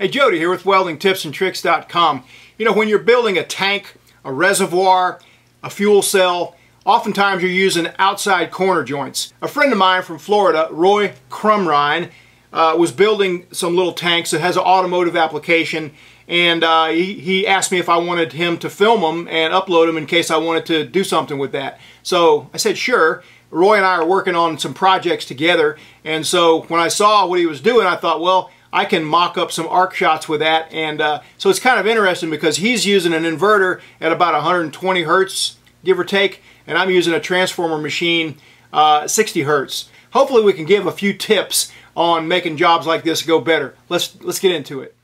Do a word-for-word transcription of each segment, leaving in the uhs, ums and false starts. Hey, Jody here with Welding Tips and Tricks dot com. You know, when you're building a tank, a reservoir, a fuel cell, oftentimes you're using outside corner joints. A friend of mine from Florida, Roy Crumrine, uh, was building some little tanks that has an automotive application, and uh, he, he asked me if I wanted him to film them and upload them in case I wanted to do something with that. So I said sure. Roy and I are working on some projects together, and so when I saw what he was doing, I thought, well, I can mock up some arc shots with that. And uh, so it's kind of interesting because he's using an inverter at about one hundred twenty hertz, give or take, and I'm using a transformer machine uh, sixty hertz. Hopefully we can give a few tips on making jobs like this go better. Let's, let's get into it.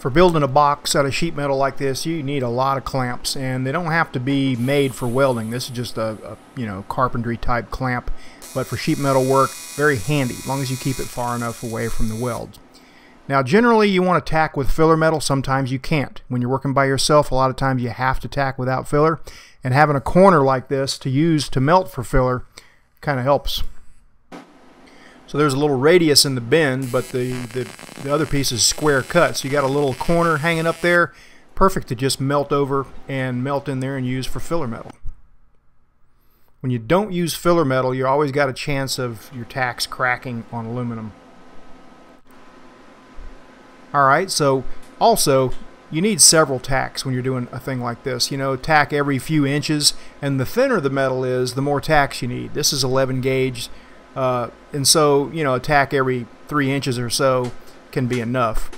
For building a box out of sheet metal like this, you need a lot of clamps, and they don't have to be made for welding. This is just a, a you know, carpentry type clamp, but for sheet metal work, very handy as long as you keep it far enough away from the weld. Now generally you want to tack with filler metal. Sometimes you can't. When you're working by yourself, a lot of times you have to tack without filler, and having a corner like this to use to melt for filler kind of helps. So there's a little radius in the bend, but the, the, the other piece is square cut. So you got a little corner hanging up there, perfect to just melt over and melt in there and use for filler metal. When you don't use filler metal, you always got a chance of your tacks cracking on aluminum. Alright, so also you need several tacks when you're doing a thing like this. You know, tack every few inches, and the thinner the metal is, the more tacks you need. This is eleven gauge. Uh, and so, you know, a tack every three inches or so can be enough.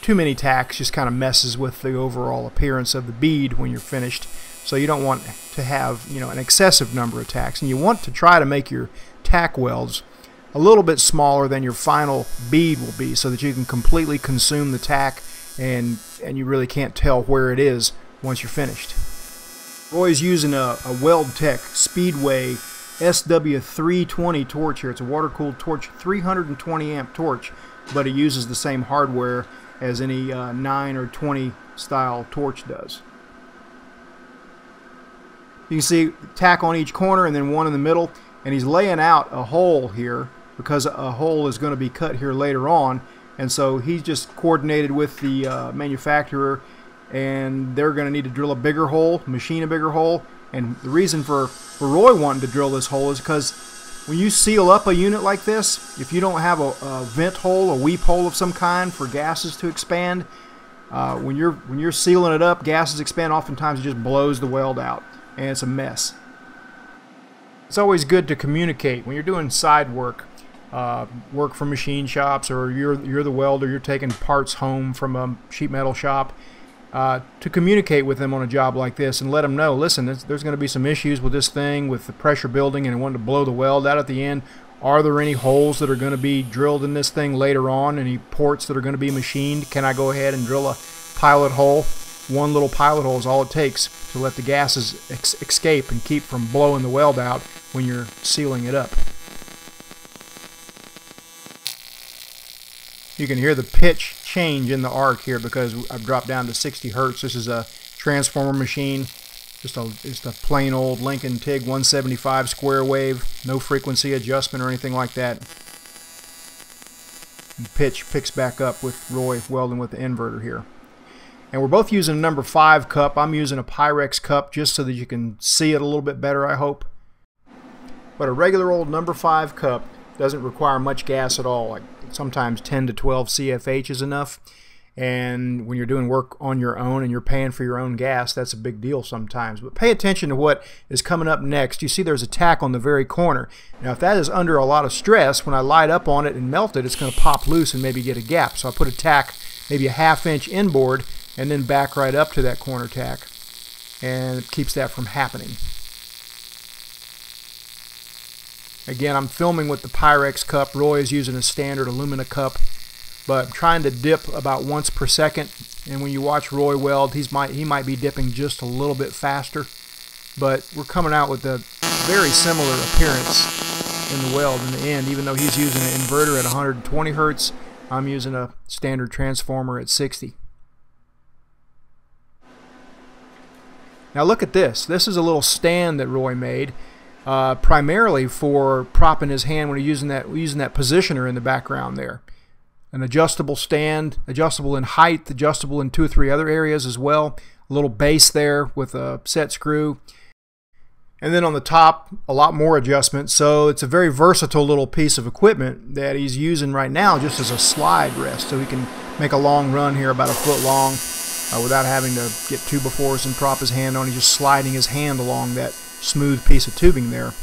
Too many tacks just kind of messes with the overall appearance of the bead when you're finished. So you don't want to have, you know, an excessive number of tacks. And you want to try to make your tack welds a little bit smaller than your final bead will be, so that you can completely consume the tack and, and you really can't tell where it is once you're finished. Roy's using a, a WeldTech Speedway S W three twenty torch here. It's a water-cooled torch, three hundred twenty amp torch, but it uses the same hardware as any uh, nine or twenty style torch does. You can see tack on each corner and then one in the middle, and he's laying out a hole here because a hole is going to be cut here later on, and so he's just coordinated with the uh, manufacturer, and they're going to need to drill a bigger hole, machine a bigger hole. And the reason for, for Roy wanting to drill this hole is because when you seal up a unit like this, if you don't have a, a vent hole, a weep hole of some kind for gases to expand, uh, when you're when you're sealing it up, gases expand. Oftentimes it just blows the weld out, and it's a mess. It's always good to communicate when you're doing side work, uh, work from machine shops, or you're you're the welder, you're taking parts home from a sheet metal shop. Uh, to communicate with them on a job like this and let them know, listen, there's, there's going to be some issues with this thing, with the pressure building, and wanting to blow the weld out at the end. Are there any holes that are going to be drilled in this thing later on? Any ports that are going to be machined? Can I go ahead and drill a pilot hole? One little pilot hole is all it takes to let the gases ex escape and keep from blowing the weld out when you're sealing it up. You can hear the pitch change in the arc here because I've dropped down to sixty hertz. This is a transformer machine, just a, just a plain old Lincoln TIG one seventy-five square wave, no frequency adjustment or anything like that. And pitch picks back up with Roy welding with the inverter here. And we're both using a number five cup. I'm using a Pyrex cup just so that you can see it a little bit better, I hope. But a regular old number five cup doesn't require much gas at all. Like sometimes ten to twelve C F H is enough, and when you're doing work on your own and you're paying for your own gas, that's a big deal sometimes. But pay attention to what is coming up next. You see there's a tack on the very corner. Now if that is under a lot of stress, when I light up on it and melt it, it's going to pop loose and maybe get a gap. So I put a tack maybe a half inch inboard and then back right up to that corner tack, and it keeps that from happening. Again, I'm filming with the Pyrex cup. Roy is using a standard alumina cup, but I'm trying to dip about once per second. And when you watch Roy weld, he's might, he might be dipping just a little bit faster. But we're coming out with a very similar appearance in the weld in the end, even though he's using an inverter at one hundred twenty hertz. I'm using a standard transformer at sixty. Now look at this. This is a little stand that Roy made. Uh, primarily for propping his hand when he's using that using that positioner in the background there. an adjustable stand, adjustable in height, adjustable in two or three other areas as well. A little base there with a set screw. And then on the top, a lot more adjustment. So it's a very versatile little piece of equipment that he's using right now just as a slide rest. So he can make a long run here about a foot long uh, without having to get two befores and prop his hand on. He's just sliding his hand along that smooth piece of tubing there.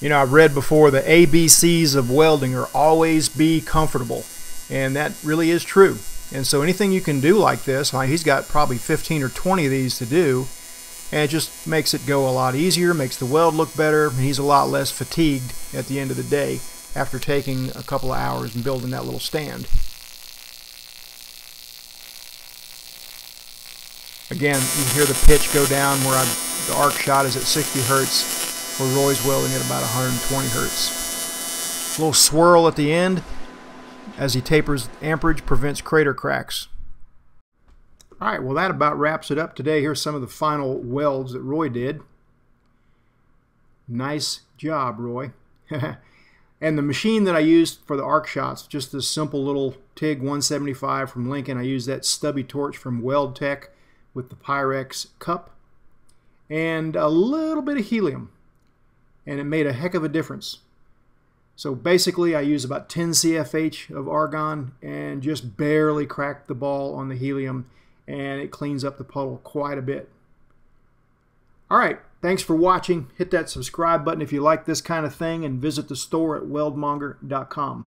You know, I've read before the A B Cs of welding are always be comfortable. And that really is true. And so anything you can do like this, like he's got probably fifteen or twenty of these to do, and it just makes it go a lot easier, makes the weld look better, and he's a lot less fatigued at the end of the day after taking a couple of hours and building that little stand. Again, you can hear the pitch go down where I, the arc shot is at sixty hertz, where Roy's welding at about one hundred twenty hertz. A little swirl at the end as he tapers amperage, prevents crater cracks. Alright, well that about wraps it up today. Here's some of the final welds that Roy did. Nice job, Roy. And the machine that I used for the arc shots, just this simple little TIG one seventy-five from Lincoln. I used that stubby torch from WeldTech with the Pyrex cup and a little bit of helium. And it made a heck of a difference. So basically I use about ten C F H of argon and just barely cracked the ball on the helium, and it cleans up the puddle quite a bit. Alright, thanks for watching. Hit that subscribe button if you like this kind of thing, and visit the store at weldmonger dot com.